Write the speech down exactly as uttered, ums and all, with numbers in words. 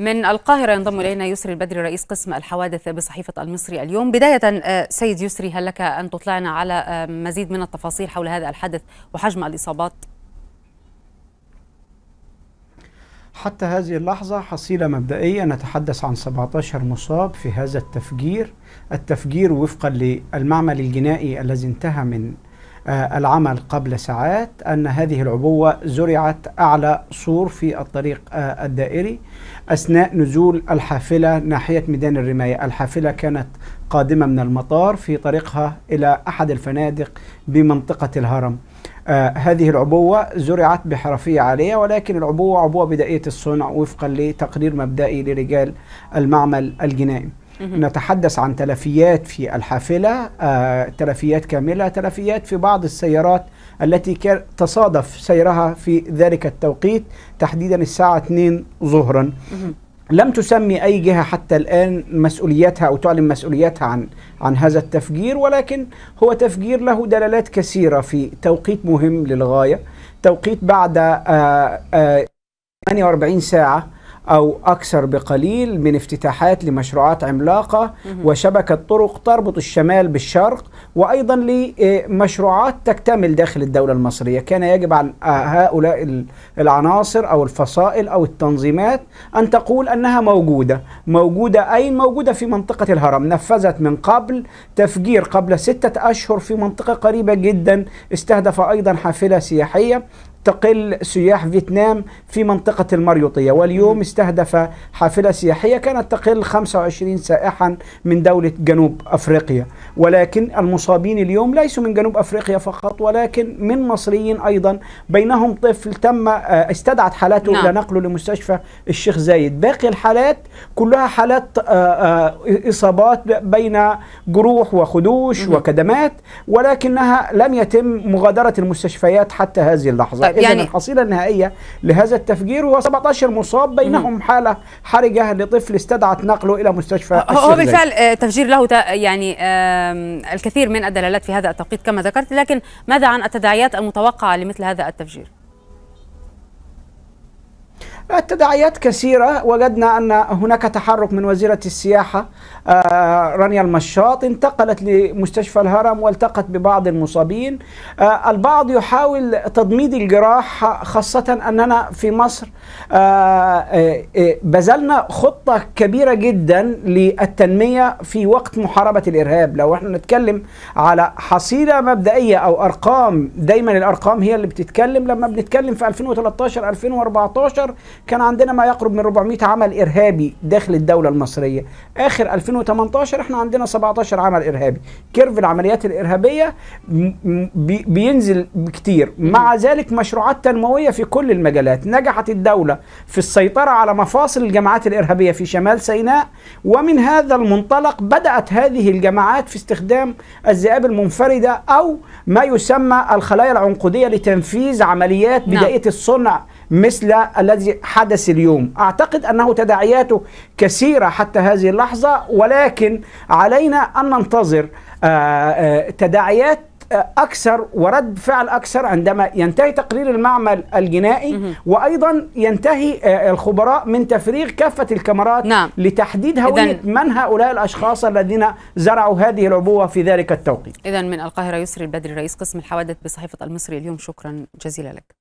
من القاهرة ينضم إلينا يسري البدري رئيس قسم الحوادث بصحيفة المصري اليوم. بداية سيد يسري، هل لك أن تطلعنا على مزيد من التفاصيل حول هذا الحدث وحجم الإصابات؟ حتى هذه اللحظة حصيلة مبدئية نتحدث عن سبعة عشر مصاب في هذا التفجير التفجير وفقا للمعمل الجنائي الذي انتهى من العمل قبل ساعات أن هذه العبوة زرعت أعلى سور في الطريق الدائري أثناء نزول الحافلة ناحية ميدان الرماية. الحافلة كانت قادمة من المطار في طريقها إلى أحد الفنادق بمنطقة الهرم. آه هذه العبوة زرعت بحرفية عالية، ولكن العبوة عبوة بدائية الصنع وفقا لتقرير مبدئي لرجال المعمل الجنائي. نتحدث عن تلفيات في الحافلة، آه تلفيات كاملة، تلفيات في بعض السيارات التي كان تصادف سيرها في ذلك التوقيت تحديدا الساعة اثنين ظهرا. لم تسمي أي جهة حتى الآن مسؤولياتها أو تعلن مسؤولياتها عن عن هذا التفجير، ولكن هو تفجير له دلالات كثيرة في توقيت مهم للغاية، توقيت بعد آآ آآ ثمانية وأربعين ساعة أو أكثر بقليل من افتتاحات لمشروعات عملاقة وشبكة طرق تربط الشمال بالشرق، وأيضا لمشروعات تكتمل داخل الدولة المصرية. كان يجب عن هؤلاء العناصر أو الفصائل أو التنظيمات أن تقول أنها موجودة موجودة أين؟ موجودة في منطقة الهرم. نفذت من قبل تفجير قبل ستة أشهر في منطقة قريبة جدا استهدف أيضا حافلة سياحية تقل سياح فيتنام في منطقة المريوطية، واليوم استهدف حافلة سياحية كانت تقل خمسة وعشرين سائحا من دولة جنوب أفريقيا. ولكن المصابين اليوم ليسوا من جنوب أفريقيا فقط، ولكن من مصريين أيضا، بينهم طفل تم استدعت حالاته نعم. لنقله لمستشفى الشيخ زايد. باقي الحالات كلها حالات إصابات بين جروح وخدوش مم. وكدمات، ولكنها لم يتم مغادرة المستشفيات حتى هذه اللحظة. يعني الحصيلة النهائية لهذا التفجير هو سبعة عشر مصاب، بينهم حالة حرجة لطفل استدعت نقله إلى مستشفى. هو بالفعل تفجير له يعني الكثير من الدلالات في هذا التوقيت كما ذكرت، لكن ماذا عن التداعيات المتوقعة لمثل هذا التفجير؟ التداعيات كثيرة. وجدنا أن هناك تحرك من وزيرة السياحة رانيا المشاط، انتقلت لمستشفى الهرم والتقت ببعض المصابين. البعض يحاول تضميد الجراح، خاصة أننا في مصر بذلنا خطة كبيرة جدا للتنمية في وقت محاربة الإرهاب. لو احنا نتكلم على حصيلة مبدئية أو أرقام، دايما الأرقام هي اللي بتتكلم. لما بنتكلم في ألفين وثلاثة عشر ألفين وأربعة عشر كان عندنا ما يقرب من أربعمائة عمل إرهابي داخل الدولة المصرية. آخر ألفين وثمانية عشر احنا عندنا سبعة عشر عمل إرهابي. كيرف العمليات الإرهابية بينزل كتير، مع ذلك مشروعات تنموية في كل المجالات. نجحت الدولة في السيطرة على مفاصل الجماعات الإرهابية في شمال سيناء، ومن هذا المنطلق بدأت هذه الجماعات في استخدام الذئاب المنفردة أو ما يسمى الخلايا العنقودية لتنفيذ عمليات بدائية الصنع مثل الذي حدث اليوم. أعتقد أنه تداعياته كثيرة حتى هذه اللحظة، ولكن علينا أن ننتظر تداعيات أكثر ورد فعل أكثر عندما ينتهي تقرير المعمل الجنائي، وأيضا ينتهي الخبراء من تفريغ كافة الكاميرات نعم. لتحديد هوية من هؤلاء الأشخاص الذين زرعوا هذه العبوة في ذلك التوقيت. إذن من القاهرة يسري البدري رئيس قسم الحوادث بصحيفة المصري اليوم، شكرا جزيلا لك.